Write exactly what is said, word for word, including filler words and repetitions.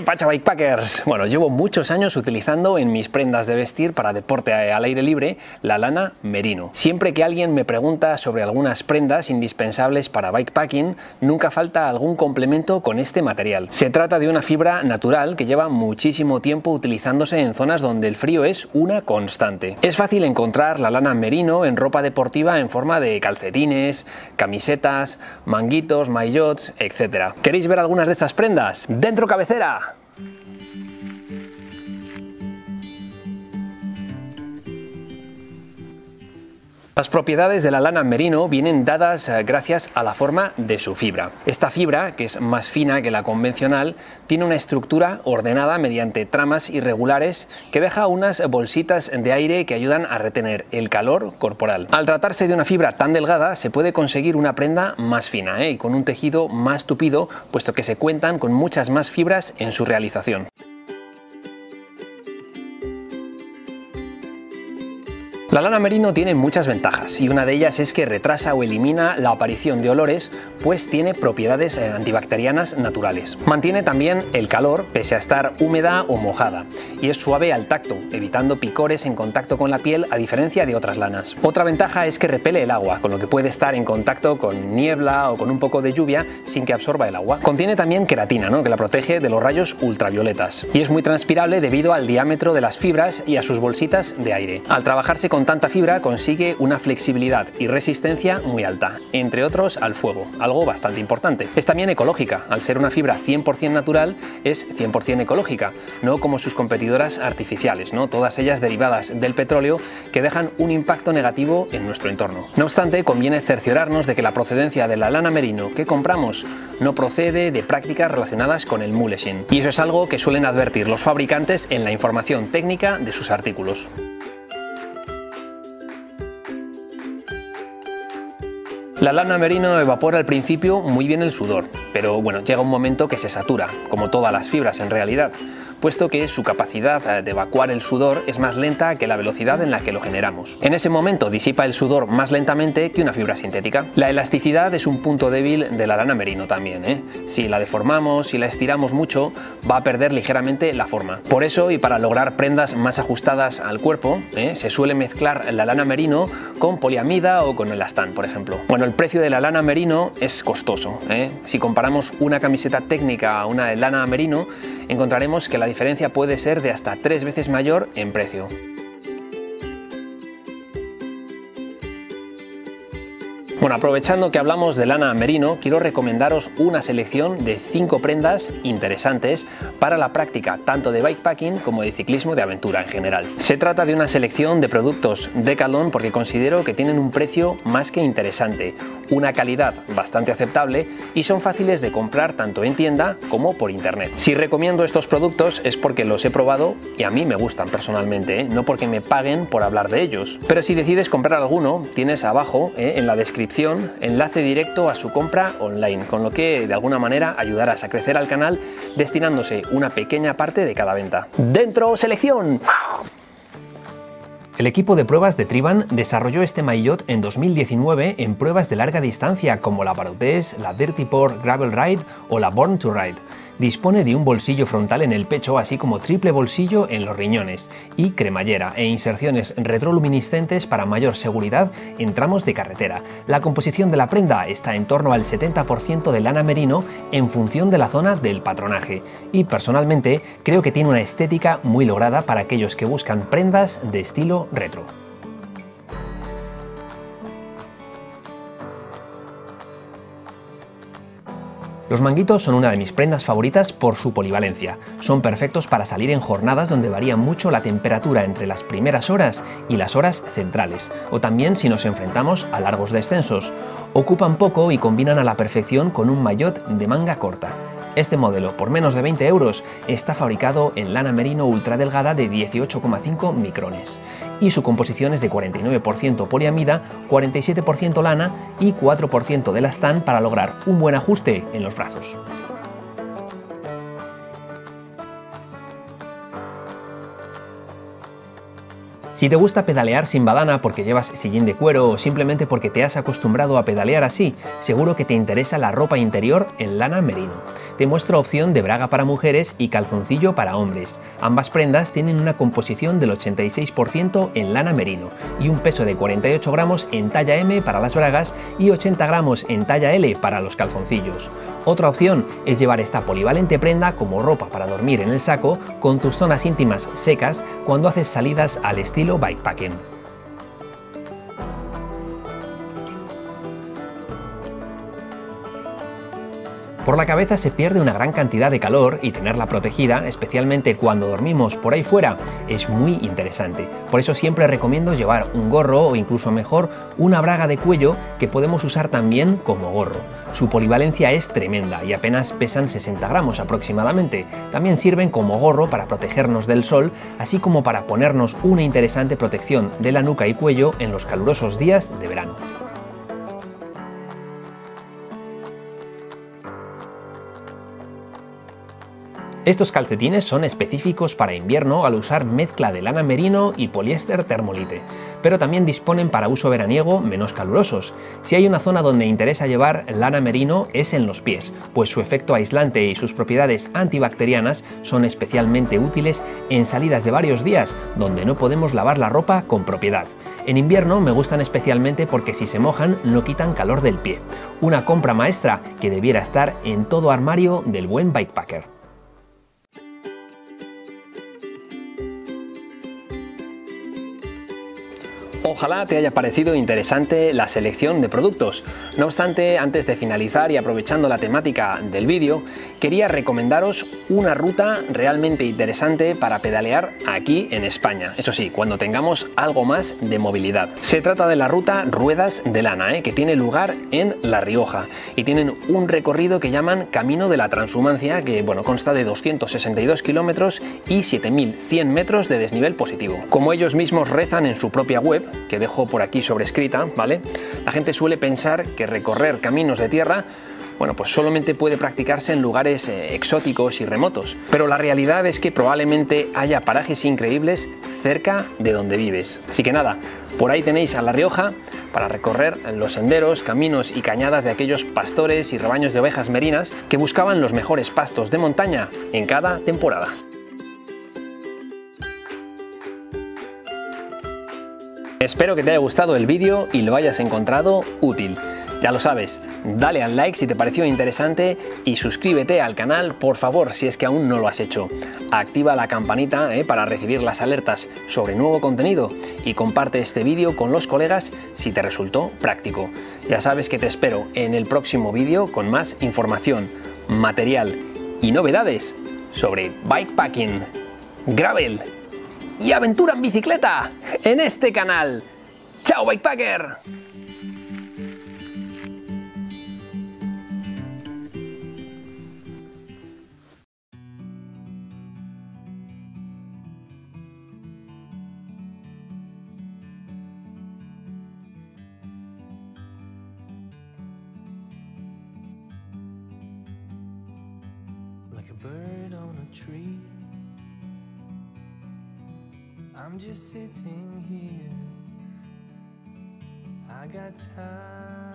¿Qué pacha, bikepackers? Bueno, llevo muchos años utilizando en mis prendas de vestir para deporte al aire libre la lana merino. Siempre que alguien me pregunta sobre algunas prendas indispensables para bikepacking, nunca falta algún complemento con este material. Se trata de una fibra natural que lleva muchísimo tiempo utilizándose en zonas donde el frío es una constante. Es fácil encontrar la lana merino en ropa deportiva en forma de calcetines, camisetas, manguitos, maillots, etcétera. ¿Queréis ver algunas de estas prendas? ¡Dentro cabecera! Las propiedades de la lana merino vienen dadas gracias a la forma de su fibra. Esta fibra, que es más fina que la convencional, tiene una estructura ordenada mediante tramas irregulares que deja unas bolsitas de aire que ayudan a retener el calor corporal. Al tratarse de una fibra tan delgada, se puede conseguir una prenda más fina, ¿eh? y con un tejido más tupido, puesto que se cuentan con muchas más fibras en su realización. La lana merino tiene muchas ventajas y una de ellas es que retrasa o elimina la aparición de olores, pues tiene propiedades antibacterianas naturales. Mantiene también el calor pese a estar húmeda o mojada y es suave al tacto, evitando picores en contacto con la piel a diferencia de otras lanas. Otra ventaja es que repele el agua, con lo que puede estar en contacto con niebla o con un poco de lluvia sin que absorba el agua. Contiene también queratina, ¿no? que la protege de los rayos ultravioletas y es muy transpirable debido al diámetro de las fibras y a sus bolsitas de aire. Al trabajarse con Con tanta fibra consigue una flexibilidad y resistencia muy alta, entre otros al fuego, algo bastante importante. Es también ecológica, al ser una fibra cien por cien natural es cien por cien ecológica, no como sus competidoras artificiales, ¿no? todas ellas derivadas del petróleo que dejan un impacto negativo en nuestro entorno. No obstante, conviene cerciorarnos de que la procedencia de la lana merino que compramos no procede de prácticas relacionadas con el mulesing, y eso es algo que suelen advertir los fabricantes en la información técnica de sus artículos. La lana merino evapora al principio muy bien el sudor, pero bueno, llega un momento que se satura, como todas las fibras en realidad, puesto que su capacidad de evacuar el sudor es más lenta que la velocidad en la que lo generamos. En ese momento disipa el sudor más lentamente que una fibra sintética. La elasticidad es un punto débil de la lana merino también, ¿eh? Si la deformamos, si la estiramos mucho, va a perder ligeramente la forma. Por eso, y para lograr prendas más ajustadas al cuerpo, ¿eh? se suele mezclar la lana merino con poliamida o con elastán, por ejemplo. Bueno, el precio de la lana merino es costoso, ¿eh? Si comparamos una camiseta técnica a una de lana merino, encontraremos que la diferencia puede ser de hasta tres veces mayor en precio. Bueno, aprovechando que hablamos de lana merino, quiero recomendaros una selección de cinco prendas interesantes para la práctica tanto de bikepacking como de ciclismo de aventura en general. Se trata de una selección de productos Decathlon porque considero que tienen un precio más que interesante, una calidad bastante aceptable y son fáciles de comprar tanto en tienda como por internet. Si recomiendo estos productos es porque los he probado y a mí me gustan personalmente, ¿eh? no porque me paguen por hablar de ellos. Pero si decides comprar alguno, tienes abajo ¿eh? en la descripción enlace directo a su compra online, con lo que de alguna manera ayudarás a crecer al canal destinándose una pequeña parte de cada venta. ¡Dentro selección! El equipo de pruebas de Triban desarrolló este maillot en dos mil diecinueve en pruebas de larga distancia como la Baroudeuse, la Dirty Boar Gravel Ride o la Born to Ride. Dispone de un bolsillo frontal en el pecho, así como triple bolsillo en los riñones y cremallera e inserciones retroluminiscentes para mayor seguridad en tramos de carretera. La composición de la prenda está en torno al setenta por ciento de lana merino en función de la zona del patronaje y personalmente creo que tiene una estética muy lograda para aquellos que buscan prendas de estilo retro. Los manguitos son una de mis prendas favoritas por su polivalencia. Son perfectos para salir en jornadas donde varía mucho la temperatura entre las primeras horas y las horas centrales, o también si nos enfrentamos a largos descensos. Ocupan poco y combinan a la perfección con un maillot de manga corta. Este modelo, por menos de veinte euros, está fabricado en lana merino ultradelgada de dieciocho coma cinco micrones y su composición es de cuarenta y nueve por ciento poliamida, cuarenta y siete por ciento lana y cuatro por ciento de elastán para lograr un buen ajuste en los brazos. Si te gusta pedalear sin badana porque llevas sillín de cuero o simplemente porque te has acostumbrado a pedalear así, seguro que te interesa la ropa interior en lana merino. te muestro opción de braga para mujeres y calzoncillo para hombres. Ambas prendas tienen una composición del ochenta y seis por ciento en lana merino y un peso de cuarenta y ocho gramos en talla M para las bragas y ochenta gramos en talla L para los calzoncillos. Otra opción es llevar esta polivalente prenda como ropa para dormir en el saco con tus zonas íntimas secas cuando haces salidas al estilo bikepacking. Por la cabeza se pierde una gran cantidad de calor y tenerla protegida, especialmente cuando dormimos por ahí fuera, es muy interesante. Por eso siempre recomiendo llevar un gorro o incluso mejor una braga de cuello que podemos usar también como gorro. Su polivalencia es tremenda y apenas pesan sesenta gramos aproximadamente. También sirven como gorro para protegernos del sol, así como para ponernos una interesante protección de la nuca y cuello en los calurosos días de verano. Estos calcetines son específicos para invierno al usar mezcla de lana merino y poliéster termolite, pero también disponen para uso veraniego menos calurosos. Si hay una zona donde interesa llevar lana merino es en los pies, pues su efecto aislante y sus propiedades antibacterianas son especialmente útiles en salidas de varios días donde no podemos lavar la ropa con propiedad. En invierno me gustan especialmente porque si se mojan no quitan calor del pie. Una compra maestra que debiera estar en todo armario del buen bikepacker. Ojalá te haya parecido interesante la selección de productos. No obstante, antes de finalizar y aprovechando la temática del vídeo, quería recomendaros una ruta realmente interesante para pedalear aquí en España. Eso sí, cuando tengamos algo más de movilidad. Se trata de la ruta Ruedas de Lana, ¿eh? que tiene lugar en La Rioja y tienen un recorrido que llaman Camino de la Transhumancia, que bueno, consta de doscientos sesenta y dos kilómetros y siete mil cien metros de desnivel positivo. Como ellos mismos rezan en su propia web, que dejo por aquí sobrescrita, ¿vale? La gente suele pensar que recorrer caminos de tierra, bueno, pues solamente puede practicarse en lugares eh, exóticos y remotos. Pero la realidad es que probablemente haya parajes increíbles cerca de donde vives. Así que nada, por ahí tenéis a La Rioja para recorrer los senderos, caminos y cañadas de aquellos pastores y rebaños de ovejas merinas que buscaban los mejores pastos de montaña en cada temporada. Espero que te haya gustado el vídeo y lo hayas encontrado útil. Ya lo sabes, dale al like si te pareció interesante y suscríbete al canal, por favor, si es que aún no lo has hecho. Activa la campanita eh, para recibir las alertas sobre nuevo contenido y comparte este vídeo con los colegas si te resultó práctico. Ya sabes que te espero en el próximo vídeo con más información, material y novedades sobre bikepacking, gravel y aventura en bicicleta en este canal. ¡Chao, bikepacker! I'm just sitting here, I got time.